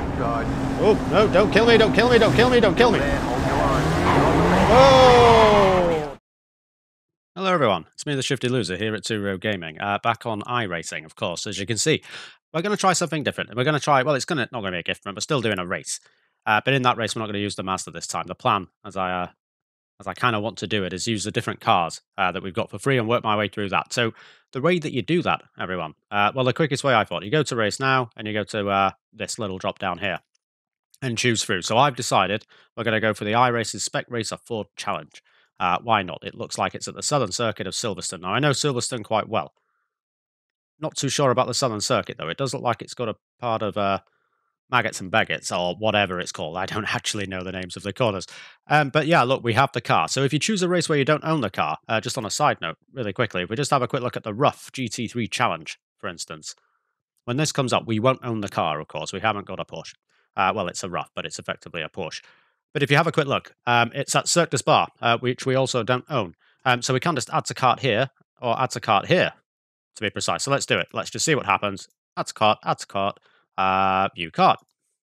my God. Oh, no, don't kill me, don't kill me, don't kill me, don't kill me. Oh! Hello, everyone. It's me, the Shifty Loser, here at 2Rogue Gaming, back on iRacing, of course, as you can see. We're going to try something different. We're going to try, well, it's not going to be a gift run, but still doing a race. But in that race, we're not going to use the Mazda this time. The plan, as I kind of want to do it, is use the different cars that we've got for free and work my way through that. So the way that you do that, everyone, well, the quickest way I thought, you go to race now and you go to this little drop down here and choose through. So I've decided we're going to go for the iRacing Spec Racer Ford Challenge. Why not? It looks like it's at the Southern Circuit of Silverstone. Now, I know Silverstone quite well. Not too sure about the Southern Circuit, though. It does look like it's got a part of... Maggots and Baggots, or whatever it's called. I don't actually know the names of the corners. But yeah, look, we have the car. So if you choose a race where you don't own the car, just on a side note, really quickly, if we just have a quick look at the Ruf GT3 Challenge, for instance. When this comes up, we won't own the car, of course. We haven't got a Porsche. Well, it's a Ruf, but it's effectively a Porsche. But if you have a quick look, it's at Circuit de Spa, which we also don't own. So we can just add to cart here, or add to cart here, to be precise. So let's do it. Let's just see what happens. Add to cart, add to cart. View card.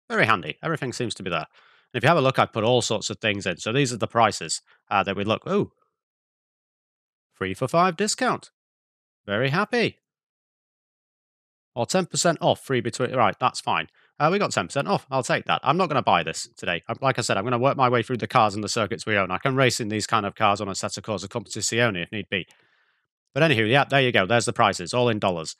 Very handy. Everything seems to be there. And if you have a look, I've put all sorts of things in. So these are the prices that we look. Ooh. 3 for 5 discount. Very happy. Or 10% off free between. Right, that's fine. We got 10% off. I'll take that. I'm not going to buy this today. Like I said, I'm going to work my way through the cars and the circuits we own. I can race in these kind of cars on a set of Corsa Competizione if need be. But anywho, yeah, there you go. There's the prices, all in dollars.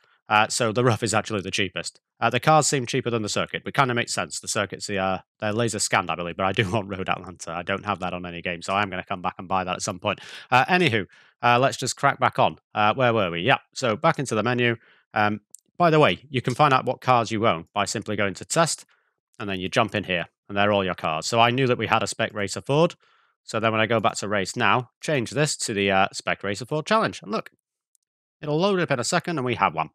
So the Ruf is actually the cheapest. The cars seem cheaper than the circuit, but kind of makes sense. The circuit's they're laser scanned, I believe, but I do want Road Atlanta. I don't have that on any game, so I'm going to come back and buy that at some point. Anywho, let's just crack back on. Where were we? Yeah, so back into the menu. By the way, you can find out what cars you own by simply going to test, and then you jump in here, and they're all your cars. So I knew that we had a Spec Racer Ford, so then when I go back to race now, change this to the Spec Racer Ford Challenge, and look, it'll load up in a second, and we have one.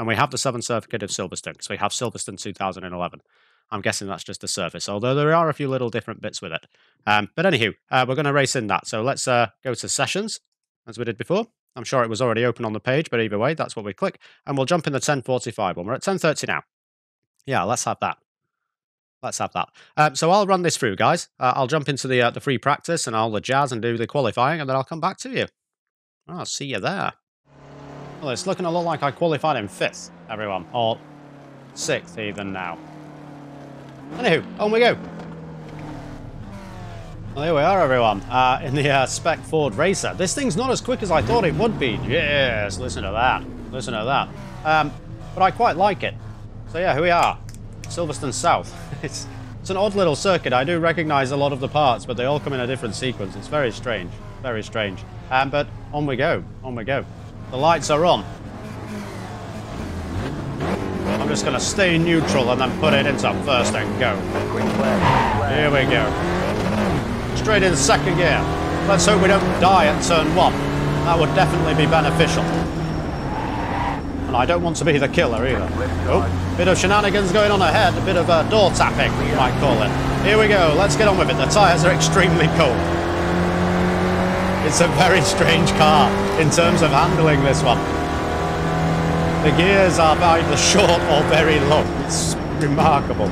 And we have the Southern Circuit of Silverstone, because we have Silverstone 2011. I'm guessing that's just a surface, although there are a few little different bits with it. But anywho, we're going to race in that. So let's go to Sessions, as we did before. I'm sure it was already open on the page, but either way, that's what we click. And we'll jump in the 1045 one. We're at 1030 now. Yeah, let's have that. Let's have that. So I'll run this through, guys. I'll jump into the free practice and all the jazz and do the qualifying, and then I'll come back to you. I'll see you there. Well, it's looking a lot like I qualified in 5th, everyone, or 6th even now. Anywho, on we go. Well, here we are, everyone, in the Spec Ford Racer. This thing's not as quick as I thought it would be. Yes, listen to that. Listen to that. But I quite like it. So yeah, here we are, Silverstone South. It's an odd little circuit. I do recognise a lot of the parts, but they all come in a different sequence. It's very strange, very strange. But on we go, on we go. The lights are on. I'm just going to stay neutral and then put it into first and go. Here we go. Straight in second gear. Let's hope we don't die at turn 1. That would definitely be beneficial. And I don't want to be the killer either. Oh, bit of shenanigans going on ahead. A bit of door tapping, you might call it. Here we go. Let's get on with it. The tyres are extremely cold. It's a very strange car in terms of handling this one. The gears are either short or very long. It's remarkable.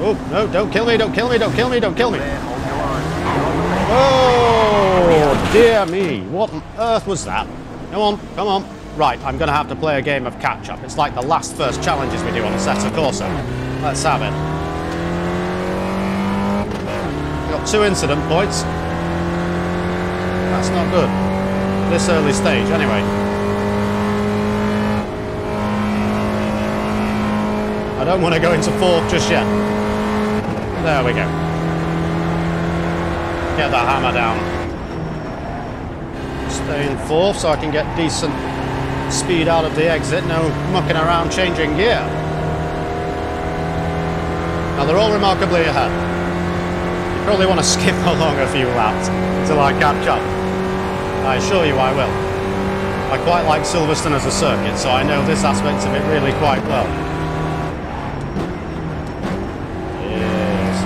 Oh, no, don't kill me, don't kill me, don't kill me, don't kill me. Oh, dear me. What on earth was that? Come on, come on. Right, I'm going to have to play a game of catch-up. It's like the last first challenges we do on a set of Corsa. Let's have it. We've got 2 incident points. That's not good. This early stage, anyway. I don't want to go into fourth just yet. There we go. Get the hammer down. Stay in fourth so I can get decent speed out of the exit. No mucking around changing gear. Now they're all remarkably ahead. You probably want to skip along a few laps till I catch up. I assure you I will. I quite like Silverstone as a circuit, so I know this aspect of it really quite well. Yes.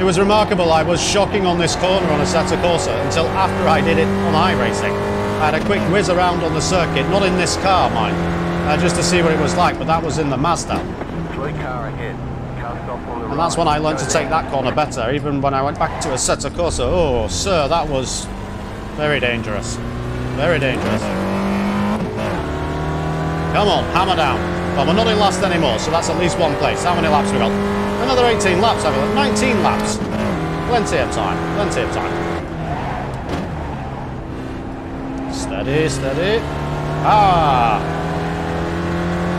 It was remarkable. I was shocking on this corner on a set of Corsa until after I did it on iRacing. I had a quick whiz around on the circuit, not in this car, mind, just to see what it was like, but that was in the Mazda. And that's when I learned to take that corner better, even when I went back to a Assetto Corsa. Oh, sir, that was very dangerous. Very dangerous. Come on, hammer down. Well, we're not in last anymore, so that's at least one place. How many laps have we got? Another 18 laps, have we got? 19 laps. Plenty of time, plenty of time. Steady, steady. Ah!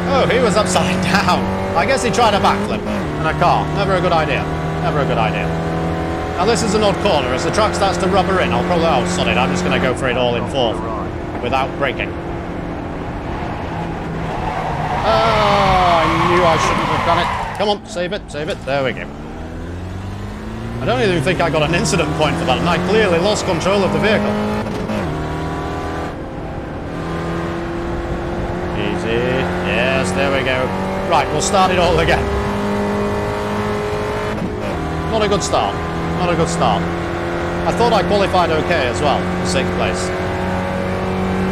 Oh, he was upside down. I guess he tried a backflip and a car. Never a good idea. Never a good idea. Now this is an odd corner. As the track starts to rubber in, I'll probably... Oh, son it. I'm just going to go for it all in fourth without braking. Oh, I knew I shouldn't have done it. Come on, save it, save it. There we go. I don't even think I got an incident point for that, and I clearly lost control of the vehicle. There we go. Right, we'll start it all again. Not a good start. Not a good start. I thought I qualified okay as well, 6th place.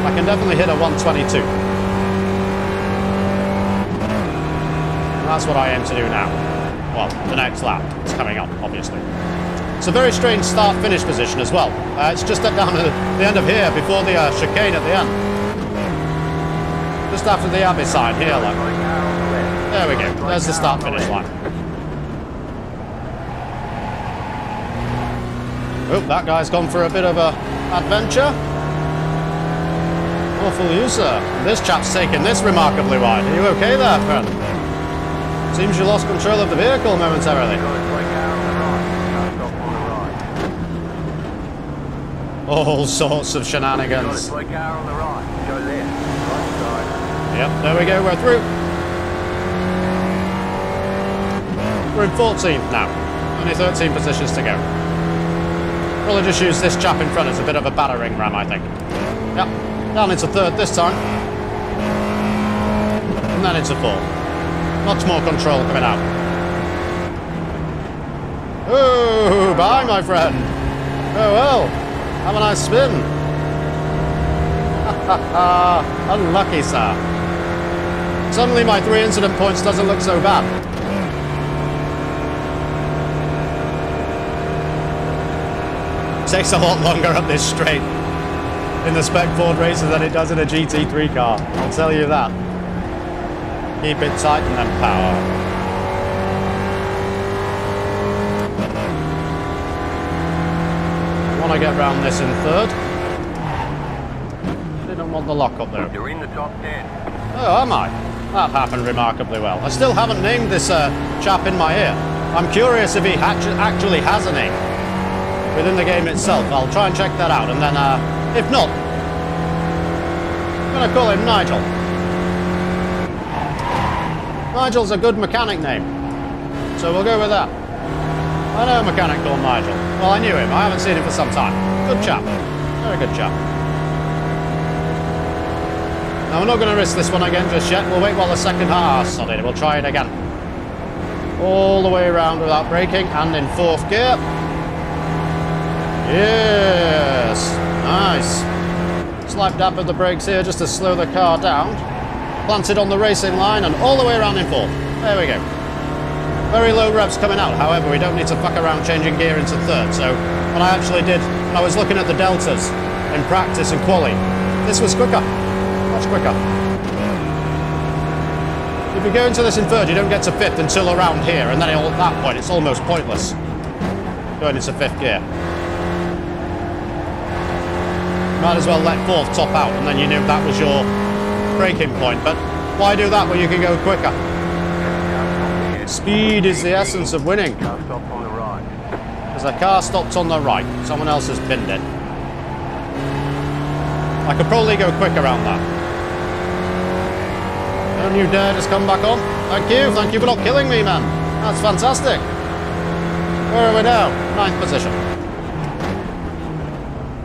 I can definitely hit a 122. And that's what I aim to do now. Well, the next lap is coming up, obviously. It's a very strange start-finish position as well. It's just down at the end of here before the chicane at the end. Just after the Abbey side here, look. There we go. There's the start-finish line. Oh, that guy's gone for a bit of an adventure. Awful you, sir. This chap's taken this remarkably wide. Are you okay there, friend? Seems you lost control of the vehicle momentarily. All sorts of shenanigans. Yep, there we go, we're through. We're in 14th now. Only 13 positions to go. Probably just use this chap in front as a bit of a battering ram, I think. Yep, down into 3rd this time. And then into 4th. Much more control coming out. Ooh, bye, my friend. Oh well. Have a nice spin. Ha ha ha. Unlucky, sir. Suddenly my 3 incident points doesn't look so bad. Takes a lot longer up this straight in the Spec Ford Racer than it does in a GT3 car, I'll tell you that. Keep it tight and then power. I want to get round this in 3rd. Didn't want the lock up there. You're in the top 10. Oh, am I? That happened remarkably well. I still haven't named this chap in my ear. I'm curious if he actually has a name within the game itself. I'll try and check that out, and then if not, I'm going to call him Nigel. Nigel's a good mechanic name, so we'll go with that. I know a mechanic called Nigel. Well, I knew him. I haven't seen him for some time. Good chap. Very good chap. Now, we're not going to risk this one again just yet. We'll wait while the second half... solid. We'll try it again. All the way around without braking and in 4th gear. Yes. Nice. Slight dab of the brakes here just to slow the car down. Planted on the racing line and all the way around in 4th. There we go. Very low revs coming out. However, we don't need to fuck around changing gear into 3rd. So, what I actually did, I was looking at the deltas in practice and quali. This was quicker. Much quicker. If you go into this in 3rd, you don't get to 5th until around here, and then at that point it's almost pointless going into 5th gear. Might as well let 4th top out, and then you knew that was your braking point. But why do that when you can go quicker? Speed is the essence of winning. There's a car stopped on the right. Someone else has pinned it. I could probably go quick around that. Don't you dare just come back on. Thank you for not killing me, man. That's fantastic. Where are we now? 9th position.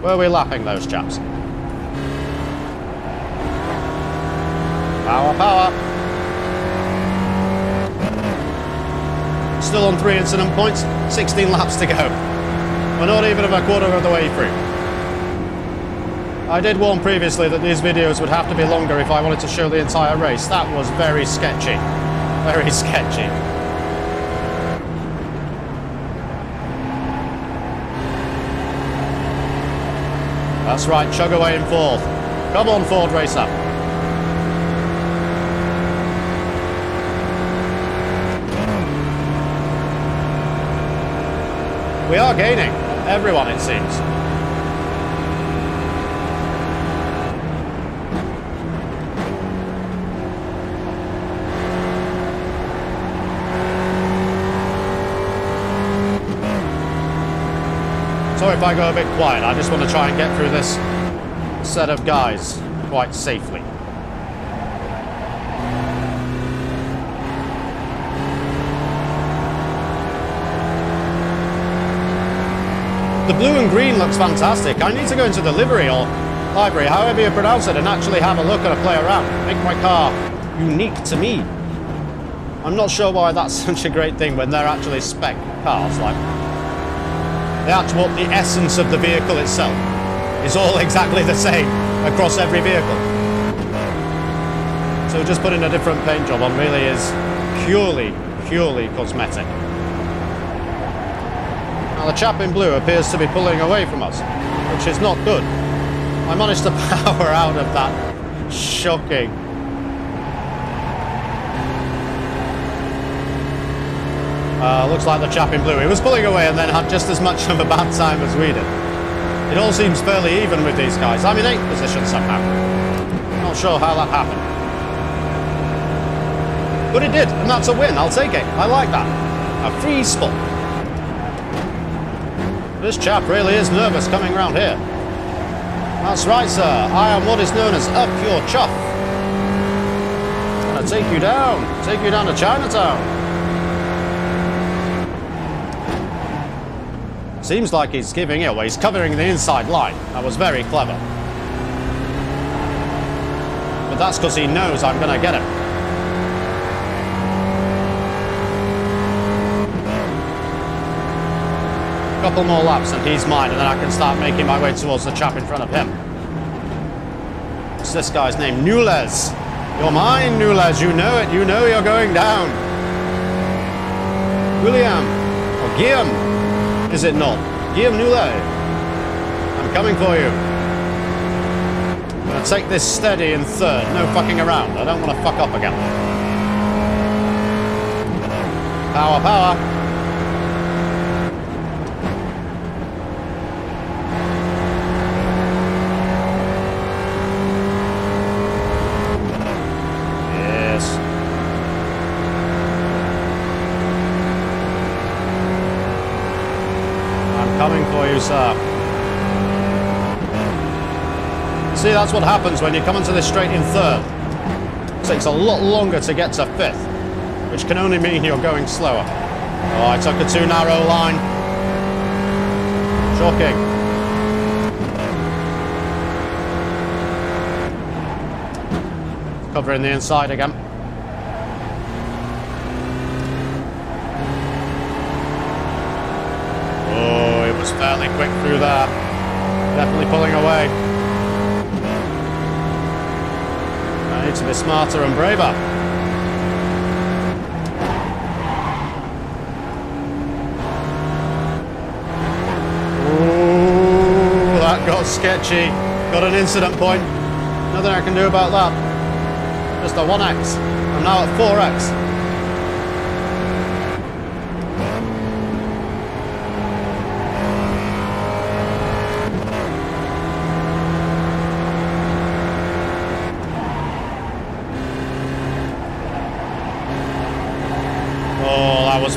Were we lapping those chaps? Power, power. Still on 3 incident points, 16 laps to go. We're not even a quarter of the way through. I did warn previously that these videos would have to be longer if I wanted to show the entire race. That was very sketchy. Very sketchy. That's right, chug away in fourth. Come on, Ford Racer. We are gaining everyone, it seems. Sorry if I go a bit quiet, I just want to try and get through this set of guys quite safely. The blue and green looks fantastic. I need to go into the livery or library, however you pronounce it, and actually have a look and a play around. Make my car unique to me. I'm not sure why that's such a great thing when they're actually spec cars. Like, that's what the essence of the vehicle itself is, all exactly the same across every vehicle. So just putting a different paint job on really is purely cosmetic. Now the chap in blue appears to be pulling away from us, which is not good. I managed to power out of that. Shocking. Looks like the chap in blue. He was pulling away and then had just as much of a bad time as we did. It all seems fairly even with these guys. I'm in 8th position somehow. Not sure how that happened. But it did, and that's a win. I'll take it. I like that. A free spot. This chap really is nervous coming round here. That's right, sir. I am what is known as up your chuff. Gonna take you down to Chinatown. Seems like he's giving it away. He's covering the inside line. That was very clever. But that's because he knows I'm gonna get him. Couple more laps and he's mine, and then I can start making my way towards the chap in front of him. What's this guy's name? Noulet. You're mine, Noulet. You know it. You know you're going down. William. Or Guillaume. Is it not? Guillaume Noulet. I'm coming for you. I'm going to take this steady in third. No fucking around. I don't want to fuck up again. Power, power. See, that's what happens when you come into this straight in third. It takes a lot longer to get to fifth, which can only mean you're going slower. Oh, I took a too narrow line. Shocking. Covering the inside again. Fairly quick through there. Definitely pulling away. I need to be smarter and braver. Ooh, that got sketchy. Got an incident point. Nothing I can do about that. Just a 1x. I'm now at 4x.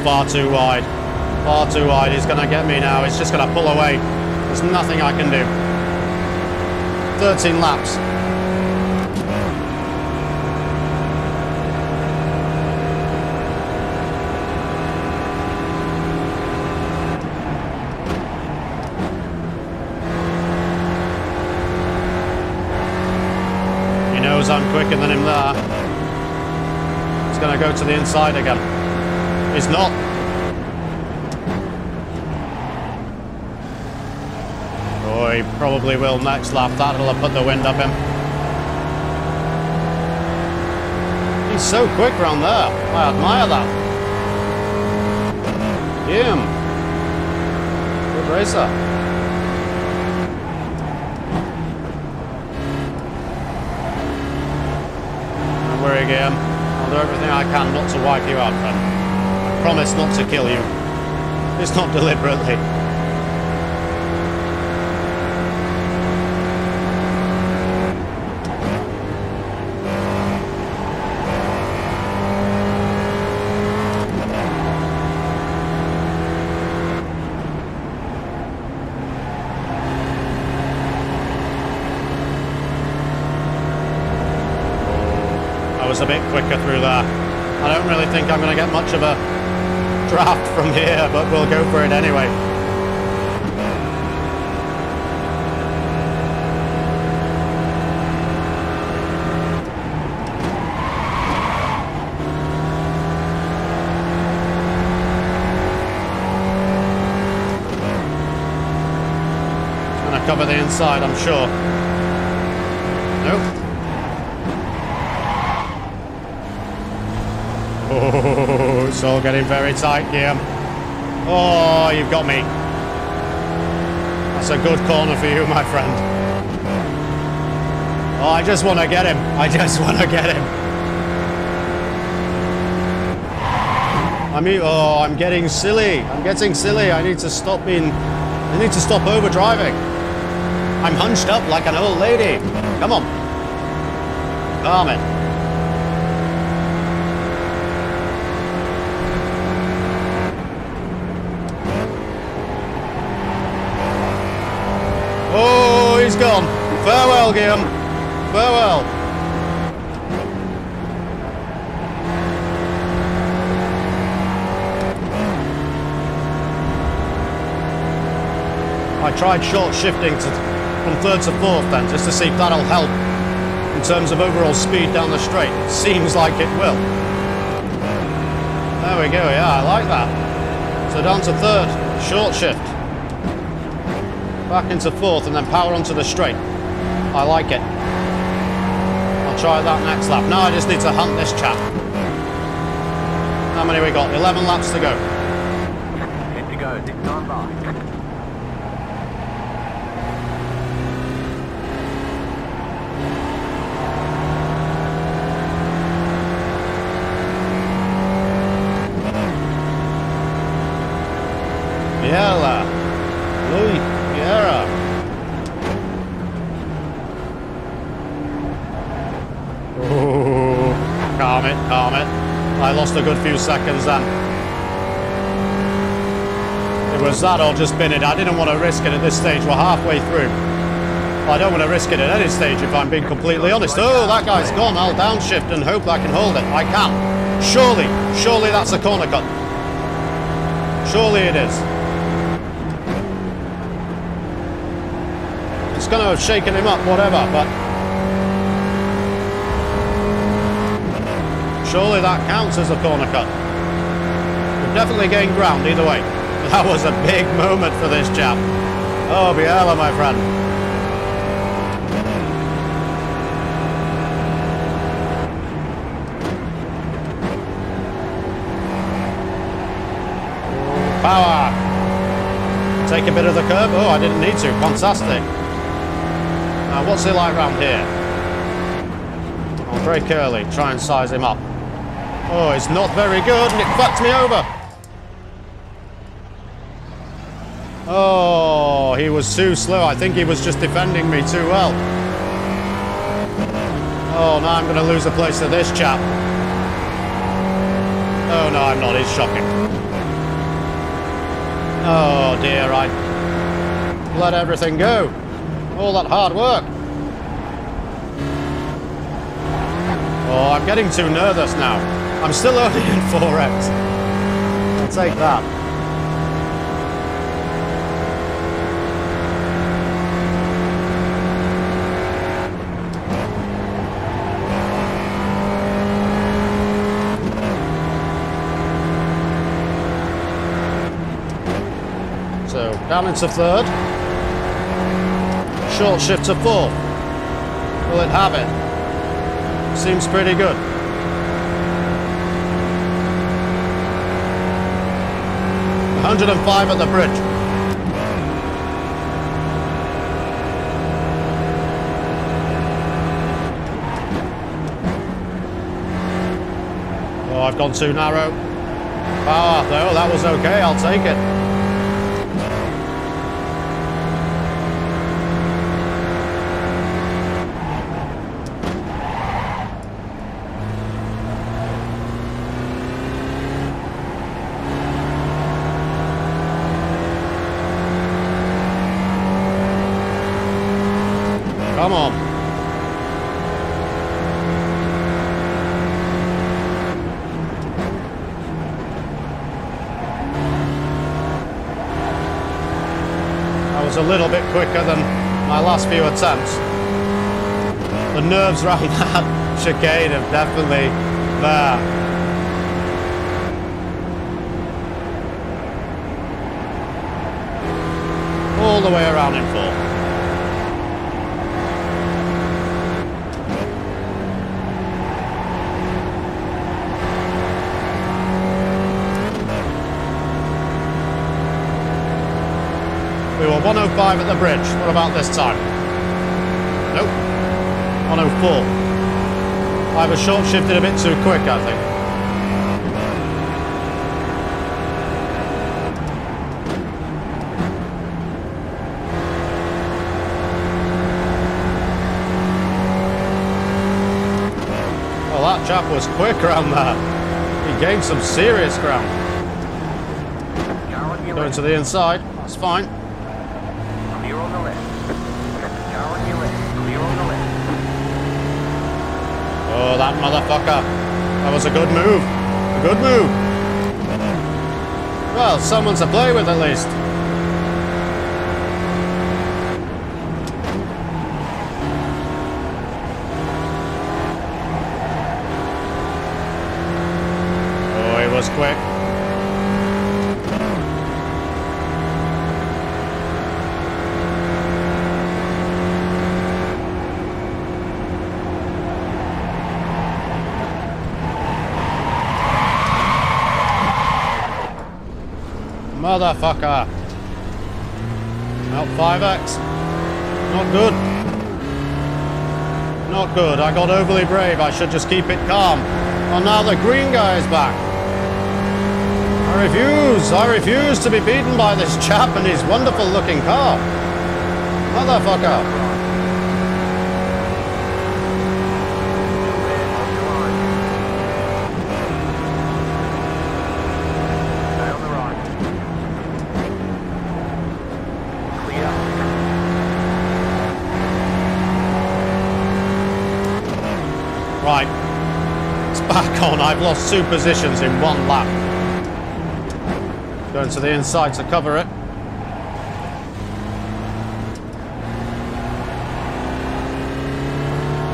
Far too wide. Far too wide. He's going to get me now. He's just going to pull away. There's nothing I can do. 13 laps. He knows I'm quicker than him there. He's going to go to the inside again. It's not. Oh, he probably will next lap. That'll have put the wind up him. He He's so quick around there. I admire that. Guillaume. Good racer. Worry again. I'll do everything I can not to wipe you out, friend. I promise not to kill you. It's not deliberately. A bit quicker through there. I don't really think I'm going to get much of a draft from here, but we'll go for it anyway. Going to cover the inside, I'm sure. Nope. Oh, it's all getting very tight here. Oh, you've got me. That's a good corner for you, my friend. Oh, I just want to get him. I just want to get him. I'm getting silly. I'm getting silly. I need to stop overdriving. I'm hunched up like an old lady. Come on. Calm it. He's gone. Farewell, Guillaume. Farewell. I tried short shifting from third to fourth then, just to see if that'll help in terms of overall speed down the straight. It seems like it will. There we go, yeah, I like that. So down to third, short shift. Back into fourth and then power onto the straight. I like it. I'll try that next lap. Now I just need to hunt this chap. How many we got? 11 laps to go. Good to go. Nick time by. Yella. Louis. Calm it. I lost a good few seconds then. It was that or just bin it. I didn't want to risk it at this stage. We're halfway through. I don't want to risk it at any stage if I'm being completely honest. Oh, that guy's gone. I'll downshift and hope I can hold it. I can. Surely that's a corner cut. Surely it is. It's going to have shaken him up, whatever, but... surely that counts as a corner cut. We've definitely gained ground either way. That was a big moment for this chap. Oh, Biela, my friend. Power. Take a bit of the curb. Oh, I didn't need to. Fantastic. Now, what's it like round here? I'll brake early. Try and size him up. Oh, it's not very good, and it fucked me over. Oh, he was too slow. I think he was just defending me too well. Oh, now I'm going to lose the place to this chap. Oh, no, I'm not. He's shocking. Oh, dear, I let everything go. All that hard work. Oh, I'm getting too nervous now. I'm still only in 4X. I'll take that. So, down into third. Short shift to fourth. Will it have it? Seems pretty good. 105 at the bridge. Oh, I've gone too narrow. Ah, no, that was okay, I'll take it. Come on. That was a little bit quicker than my last few attempts. The nerves right now, chicane are definitely there. All the way around in full. We were 105 at the bridge. What about this time? Nope. 104. I've short shifted a bit too quick, I think. Well, that chap was quick around there. He gained some serious ground. Going to the inside. That's fine. Oh, that motherfucker. That was a good move. A good move. Well, someone to play with at least. Oh, it was quick. Motherfucker. Out 5x. Not good. Not good. I got overly brave. I should just keep it calm. Well, now the green guy is back. I refuse. I refuse to be beaten by this chap and his wonderful looking car. Motherfucker. Back on, I've lost two positions in one lap. Going to the inside to cover it.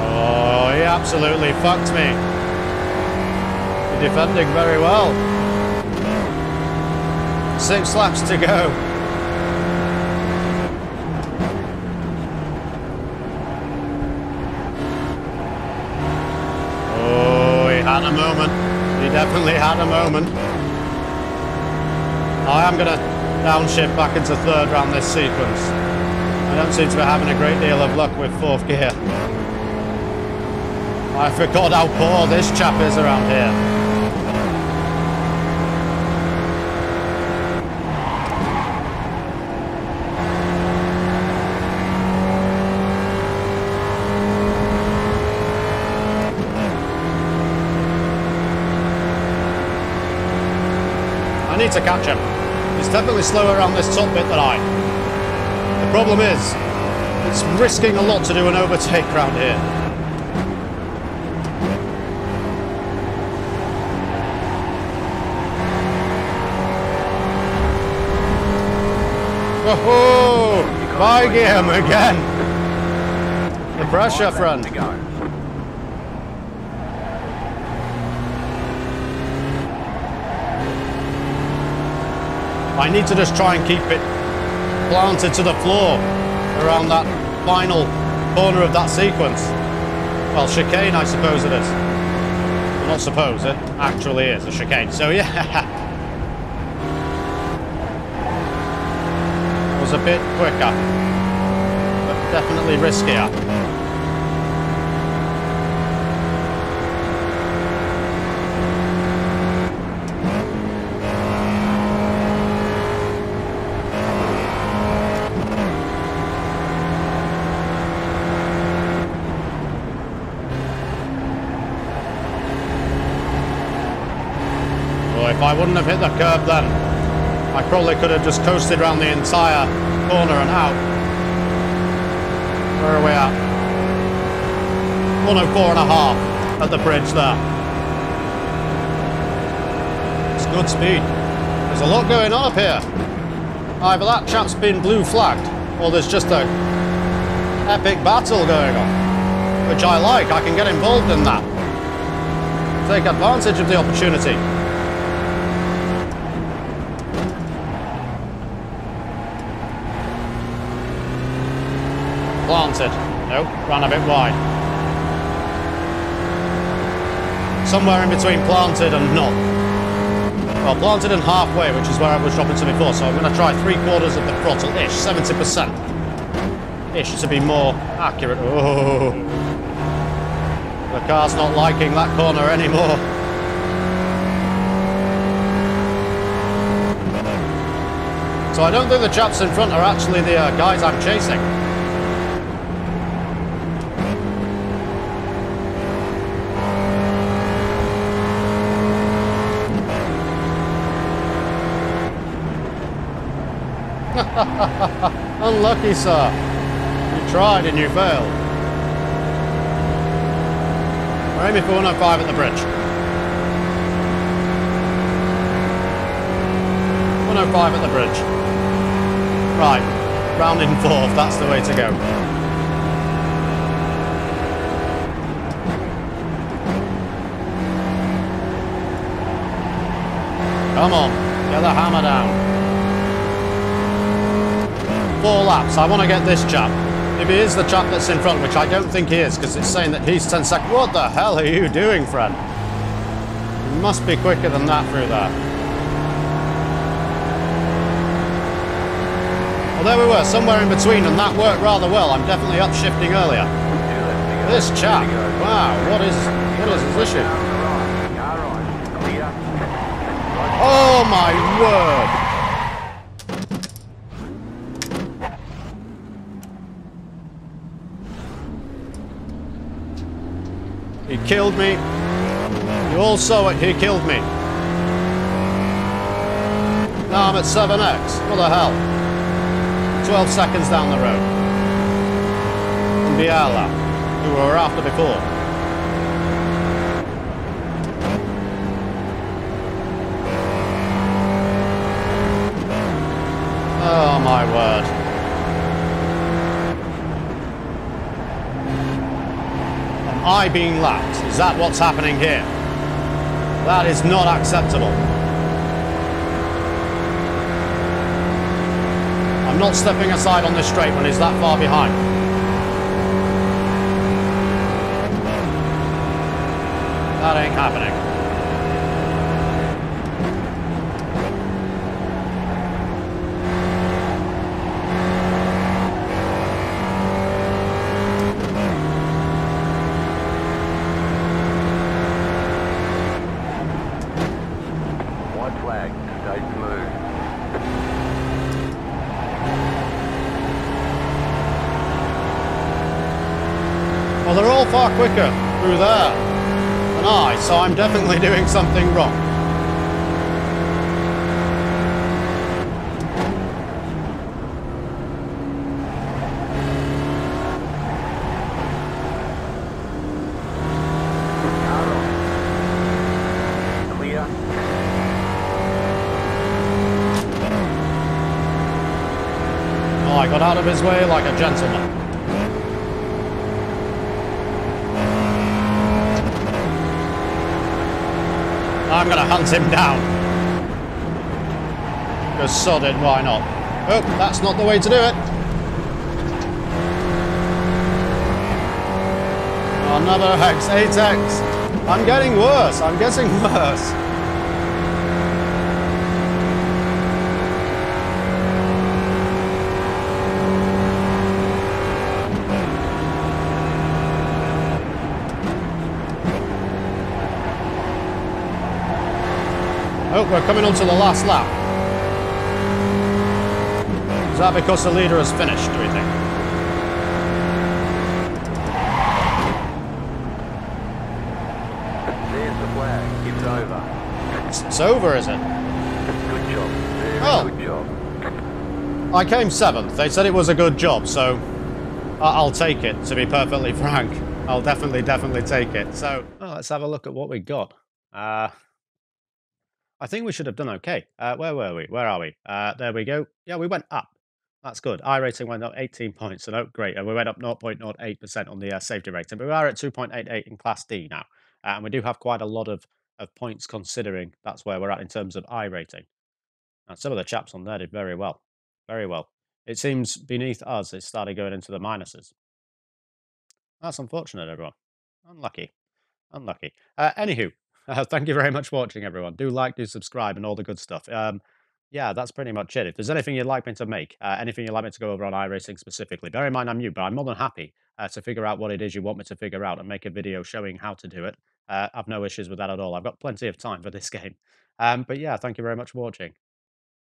Oh, he absolutely fucked me. You're defending very well. 6 laps to go. A moment. He definitely had a moment. I am going to downshift back into third round this sequence. I don't seem to be having a great deal of luck with fourth gear. I forgot how poor this chap is around here. I need to catch him. He's definitely slower around this top bit than I. The problem is, it's risking a lot to do an overtake round here. Whoa! By Guillaume again. The pressure, friend. I need to just try and keep it planted to the floor around that final corner of that sequence. Well, chicane, I suppose it is. Well, not suppose, it actually is a chicane. So, yeah. was a bit quicker, but definitely riskier. Well, if I wouldn't have hit the curb then, I probably could have just coasted around the entire corner and out. Where are we at? 104.5 at the bridge there. It's good speed. There's a lot going on up here. Either that chap's been blue flagged, or there's just an epic battle going on, which I like. I can get involved in that. Take advantage of the opportunity. Planted. Nope, ran a bit wide. Somewhere in between planted and not. Well, planted and halfway, which is where I was dropping to before, so I'm going to try three-quarters of the throttle-ish, 70%-ish to be more accurate. Oh, the car's not liking that corner anymore. So I don't think the chaps in front are actually the guys I'm chasing. Unlucky, sir. You tried and you failed. We're aiming for 105 at the bridge. 105 at the bridge. Right, rounding fourth, that's the way to go. Come on, get the hammer down. 4 laps. I want to get this chap. If he is the chap that's in front, which I don't think he is, because it's saying that he's 10 seconds. What the hell are you doing, friend? You must be quicker than that through there. Well, there we were, somewhere in between, and that worked rather well. I'm definitely upshifting earlier. This chap, wow, what is his issue? Oh my word! He killed me. You all saw it, he killed me. Now I'm at 7x. What the hell? 12 seconds down the road. And Biala, who we were after before. Oh my word. I being lapped. Is that what's happening here? That is not acceptable. I'm not stepping aside on this straight when he's that far behind. That ain't happening. Far quicker through there than I, so I'm definitely doing something wrong. Oh, I got out of his way like a gentleman. I'm going to hunt him down. Because sod it, why not? Oh, that's not the way to do it. Another hex, 8x. I'm getting worse, I'm getting worse. Oh, we're coming onto the last lap. Is that because the leader has finished, do we think? It's over, is it? Good job. Good job. I came 7th. They said it was a good job, so I'll take it, to be perfectly frank. I'll definitely take it. So let's have a look at what we got. I think we should have done okay. Where were we? Where are we? There we go. Yeah, we went up. That's good. iRacing went up 18 points, so great. And we went up 0.08% on the safety rating. But we are at 2.88 in Class D now. And we do have quite a lot of points considering that's where we're at in terms of I rating. And some of the chaps on there did very well. Very well. It seems beneath us it started going into the minuses. That's unfortunate, everyone. Unlucky. Unlucky. Anywho, thank you very much for watching, everyone. Do like, do subscribe, and all the good stuff. Yeah, that's pretty much it. If there's anything you'd like me to make, anything you'd like me to go over on iRacing specifically, bear in mind I'm new, but I'm more than happy to figure out what it is you want me to figure out and make a video showing how to do it. I've no issues with that at all. I've got plenty of time for this game. But yeah, thank you very much for watching.